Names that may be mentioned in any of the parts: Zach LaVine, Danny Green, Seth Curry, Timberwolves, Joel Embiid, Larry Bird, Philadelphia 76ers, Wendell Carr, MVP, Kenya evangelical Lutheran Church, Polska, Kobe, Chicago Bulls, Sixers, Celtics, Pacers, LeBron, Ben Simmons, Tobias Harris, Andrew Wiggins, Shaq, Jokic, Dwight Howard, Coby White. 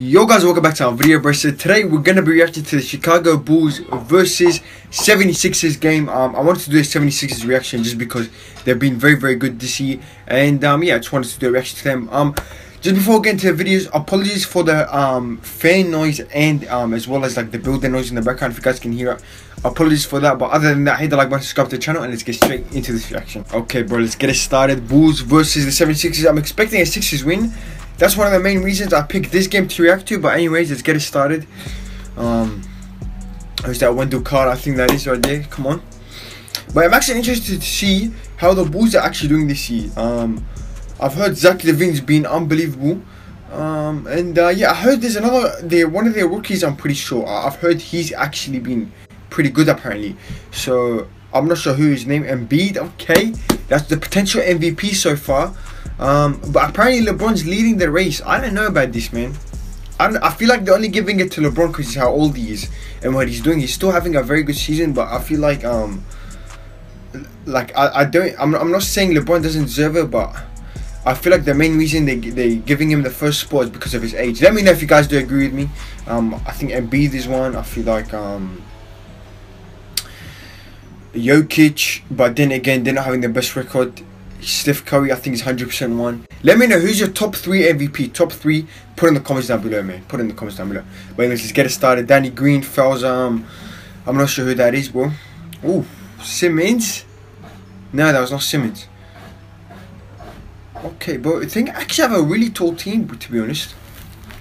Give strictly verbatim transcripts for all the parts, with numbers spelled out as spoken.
Yo guys, welcome back to our video, bro. So today we're going to be reacting to the Chicago Bulls versus seventy-sixers game. Um, I wanted to do a seventy-sixers reaction just because they've been very, very good this year. And um, yeah, I just wanted to do a reaction to them. Um, just before getting to the videos, apologies for the um, fan noise and um, as well as like the building noise in the background. If you guys can hear it, apologies for that. But other than that, hit the like button, subscribe to the channel, and let's get straight into this reaction. Okay, bro, let's get it started. Bulls versus the seventy-sixers. I'm expecting a Sixers win. That's one of the main reasons I picked this game to react to. But anyways, let's get it started. Um, who's that? Wendell Carr, I think that is right there. Come on. But I'm actually interested to see how the Bulls are actually doing this year. Um, I've heard Zach LaVine's been unbelievable. Um, and uh, yeah, I heard there's another, they're one of their rookies, I'm pretty sure. I've heard he's actually been pretty good apparently. So I'm not sure who his name. Embiid, okay. That's the potential M V P so far. Um, but apparently LeBron's leading the race. I don't know about this, man. I don't, I feel like they're only giving it to LeBron because he's how old he is and what he's doing. He's still having a very good season, but I feel like um, like I, I don't. I'm, I'm not saying LeBron doesn't deserve it, but I feel like the main reason they they giving him the first spot is because of his age. Let me know if you guys do agree with me. Um, I think Embiid is one. I feel like um. Jokic, but then again, they're not having the best record. Seth Curry, I think, is one hundred percent one. Let me know who's your top three M V P. Top three, put in the comments down below, man. Put in the comments down below. But anyways, let's get it started. Danny Green fouls. Um, I'm not sure who that is, bro. Oh, Simmons? No, that was not Simmons. Okay, bro. I think I actually have a really tall team, to be honest.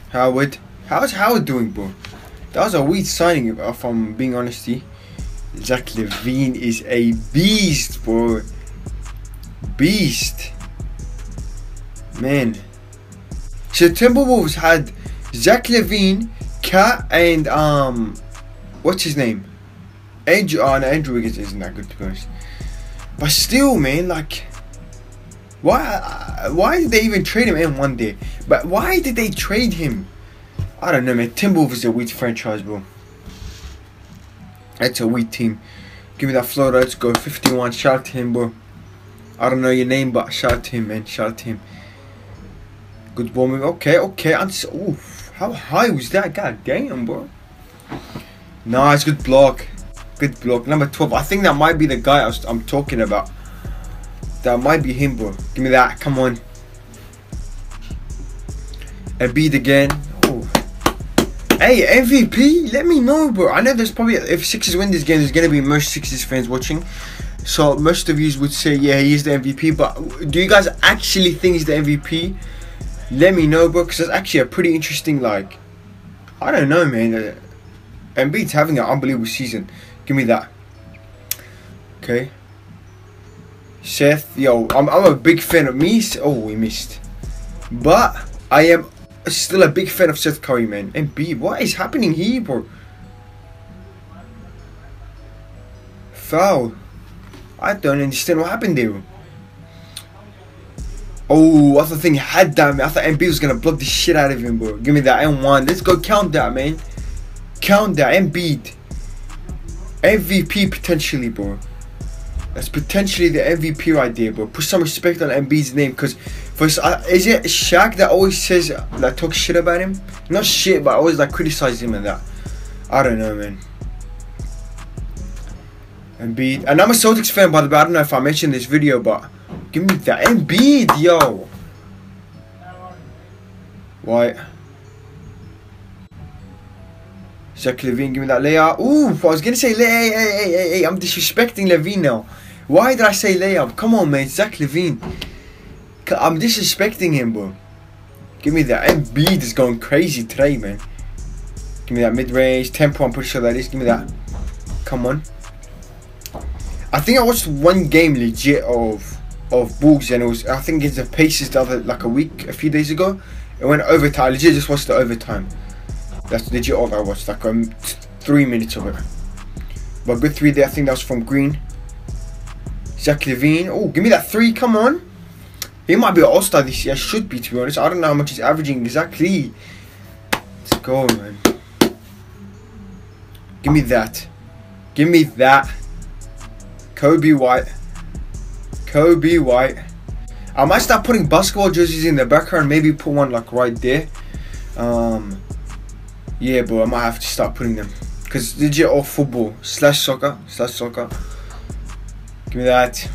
Howard. How's Howard doing, bro? That was a weird signing, if I'm being honest. Zach LaVine is a beast, bro. Beast, man. So Timberwolves had Zach LaVine, Cat, and um, what's his name? Andrew. Oh, no, Andrew Wiggins isn't that good to be honest. But still, man, like, why? Why did they even trade him in one day? But why did they trade him? I don't know, man. Timberwolves is a weird franchise, bro. That's a weird team. Give me that floater. Let's go. fifty-one. Shout out to him, bro. I don't know your name, but shout out to him, man. Shout out to him. Good ball move. Okay, okay. Oh, how high was that? God damn, bro. Nice. Good block. Good block. Number twelve. I think that might be the guy I was, I'm talking about. That might be him, bro. Give me that. Come on. Embiid again. Oh. Hey, M V P? Let me know, bro. I know there's probably... If Sixers win this game, there's going to be most Sixers fans watching. So most of you would say, yeah, he is the M V P, but do you guys actually think he's the M V P? Let me know, bro, because that's actually a pretty interesting, like, I don't know, man. Embiid's having an unbelievable season. Give me that. Okay. Seth, yo, I'm, I'm a big fan of me. Oh, we missed. But I am still a big fan of Seth Curry, man. Embiid, what is happening here, bro? Foul. I don't understand what happened there. Oh, I thought he had that, man. I thought Embiid was going to block the shit out of him, bro. Give me that M one. Let's go count that, man. Count that. Embiid. M V P potentially, bro. That's potentially the M V P right there, bro. Put some respect on Embiid's name. Because, first, uh, is it Shaq that always says, uh, that talks shit about him? Not shit, but always, like, criticize him and that. I don't know, man. Embiid, and I'm a Celtics fan, by the way. I don't know if I mentioned this video, but give me that Embiid, yo. White, Zach LaVine, give me that layup. Ooh, I was gonna say, hey, hey, hey, hey, hey, I'm disrespecting LaVine now. Why did I say layup? Come on, man, Zach LaVine. I'm disrespecting him, bro. Give me that Embiid is going crazy today, man. Give me that mid-range tempo. I'm pretty sure that is. Give me that. Come on. I think I watched one game legit of of Bulls, and it was, I think it's the Pacers the other, like a week, a few days ago. It went overtime. I legit just watched the overtime. That's legit all I watched, like um, three minutes of it. But good three there. I think that was from Green. Zach LaVine. Oh, give me that three. Come on. He might be an all-star this year. Should be, to be honest. I don't know how much he's averaging exactly. Let's go, man. Give me that. Give me that. Coby White. Coby White. I might start putting basketball jerseys in the background. Maybe put one like right there. Um, Yeah, bro, I might have to start putting them. Because legit off football, slash soccer, slash soccer. Give me that.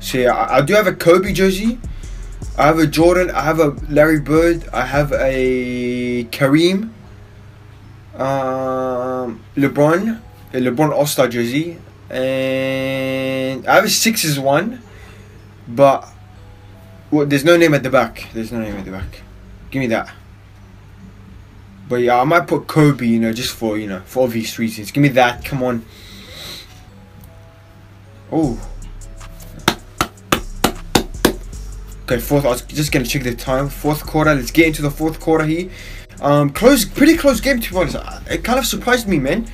So yeah, I, I do have a Kobe jersey. I have a Jordan, I have a Larry Bird, I have a Kareem. Um, LeBron, a LeBron All-Star jersey. And I have a Sixers one. But well, there's no name at the back. There's no name at the back. Give me that. But yeah, I might put Kobe, you know, just for, you know, for obvious reasons. Give me that, come on. Oh. Okay, fourth, I was just going to check the time. Fourth quarter, let's get into the fourth quarter here. Um, close, pretty close game, to be honest. It kind of surprised me, man.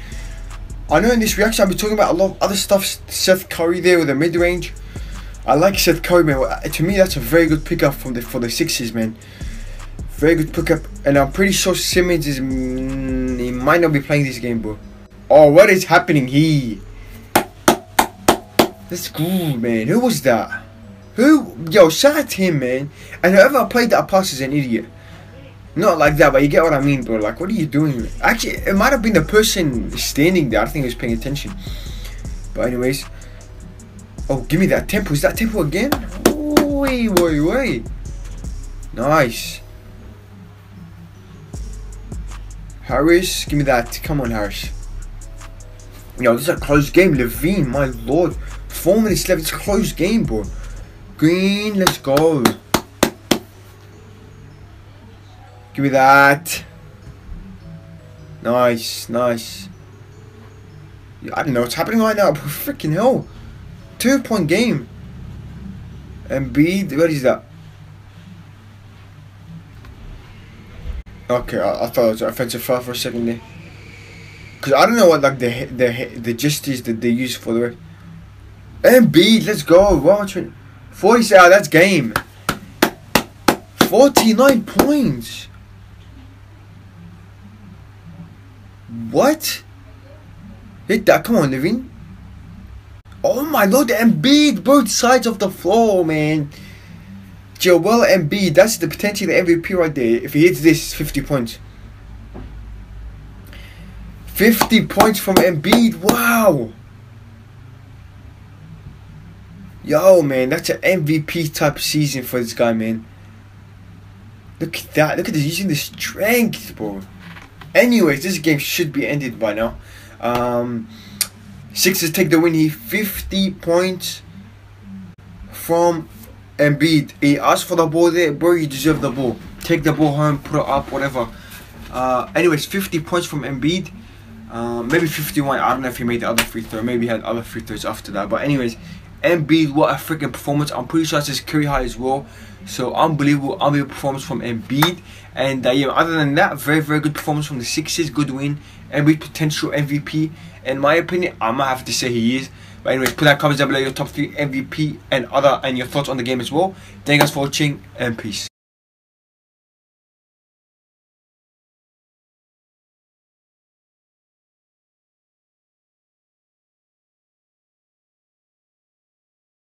I know in this reaction, I've been talking about a lot of other stuff. Seth Curry there with the mid-range. I like Seth Curry, man. To me, that's a very good pickup from the, for the Sixers, man. Very good pickup, and I'm pretty sure Simmons is. Mm, he might not be playing this game, bro. Oh, what is happening here? That's cool, man. Who was that? Who? Yo, shout out to him, man. And whoever played that pass is an idiot. Not like that, but you get what I mean, bro. Like, what are you doing, man? Actually, it might have been the person standing there. I think he was paying attention. But anyways. Oh, give me that tempo. Is that tempo again? Wait, wait, wait. Nice. Harris, give me that. Come on, Harris. Yo, this is a close game. LaVine, my lord. Four minutes left. It's a close game, bro. Green, let's go. Give me that. Nice, nice. Yo, I don't know what's happening right now, but freaking hell. Two-point game. Embiid, what is that? Okay, I, I thought it was an offensive foul for a second there. Cause I don't know what like the the the gist is that they use for the rest. Embiid, let's go. Watching forty-six. Oh, that's game. Forty-nine points. What? Hit that! Come on, LaVine. Oh my lord, Embiid, both sides of the floor, man. Joel Embiid, that's the potential M V P right there. If he hits this, fifty points. fifty points from Embiid, wow. Yo, man, that's an M V P type season for this guy, man. Look at that, look at this, using the strength, bro. Anyways, this game should be ended by now. Um, Sixers take the win here, fifty points from Embiid. He asked for the ball there, bro. You deserve the ball. Take the ball home, put it up, whatever. Uh, anyways, fifty points from Embiid. Uh, maybe fifty-one. I don't know if he made the other free throw. Maybe he had other free throws after that. But anyways, Embiid, what a freaking performance. I'm pretty sure that's his career high as well. So unbelievable, unbelievable performance from Embiid. And uh, yeah, other than that, very, very good performance from the Sixers. Good win. Embiid potential M V P. In my opinion, I might have to say he is. But anyways, put that comments down below your top three M V P and other and your thoughts on the game as well. Thank you guys for watching and peace.